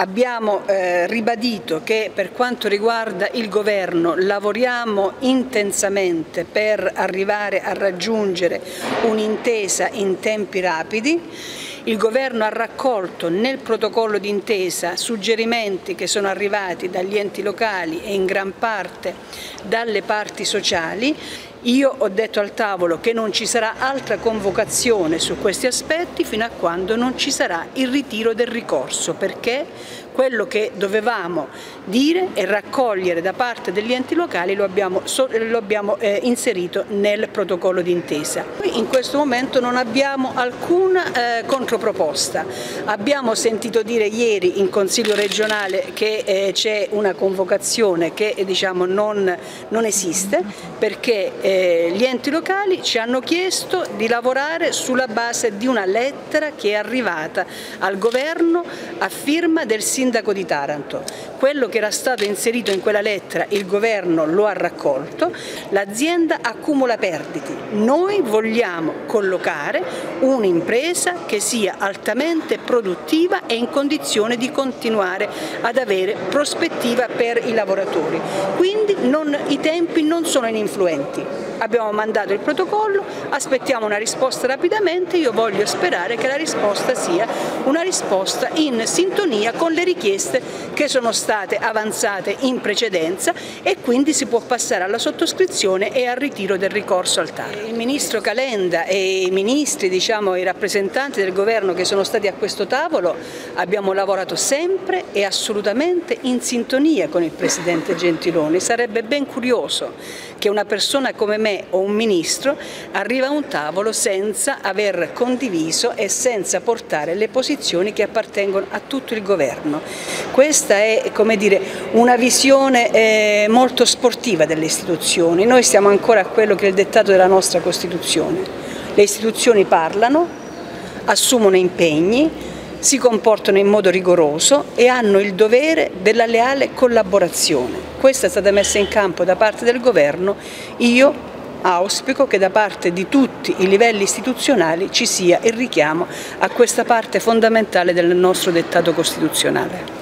Abbiamo ribadito che per quanto riguarda il Governo lavoriamo intensamente per arrivare a raggiungere un'intesa in tempi rapidi. Il Governo ha raccolto nel protocollo d'intesa suggerimenti che sono arrivati dagli enti locali e in gran parte dalle parti sociali. Io ho detto al tavolo che non ci sarà altra convocazione su questi aspetti fino a quando non ci sarà il ritiro del ricorso, perché quello che dovevamo dire e raccogliere da parte degli enti locali lo abbiamo inserito nel protocollo d'intesa. In questo momento non abbiamo alcuna controproposta. Abbiamo sentito dire ieri in Consiglio regionale che c'è una convocazione che diciamo, non esiste, perché gli enti locali ci hanno chiesto di lavorare sulla base di una lettera che è arrivata al Governo a firma del Sindaco di Taranto. Quello che era stato inserito in quella lettera il Governo lo ha raccolto, l'azienda accumula perdite. Noi vogliamo collocare un'impresa che sia altamente produttiva e in condizione di continuare ad avere prospettiva per i lavoratori. Quindi i tempi non sono ininfluenti. Abbiamo mandato il protocollo, aspettiamo una risposta rapidamente. Io voglio sperare che la risposta sia una risposta in sintonia con le richieste che sono state avanzate in precedenza e quindi si può passare alla sottoscrizione e al ritiro del ricorso al TAR. Il ministro Calenda e i ministri, diciamo, i rappresentanti del governo che sono stati a questo tavolo, abbiamo lavorato sempre e assolutamente in sintonia con il presidente Gentiloni. Sarebbe ben curioso che una persona come me o un ministro arriva a un tavolo senza aver condiviso e senza portare le posizioni che appartengono a tutto il governo. Questa è, come dire, una visione molto sportiva delle istituzioni. Noi stiamo ancora a quello che è il dettato della nostra Costituzione. Le istituzioni parlano, assumono impegni, si comportano in modo rigoroso e hanno il dovere della leale collaborazione. Questa è stata messa in campo da parte del governo. Io auspico che da parte di tutti i livelli istituzionali ci sia il richiamo a questa parte fondamentale del nostro dettato costituzionale.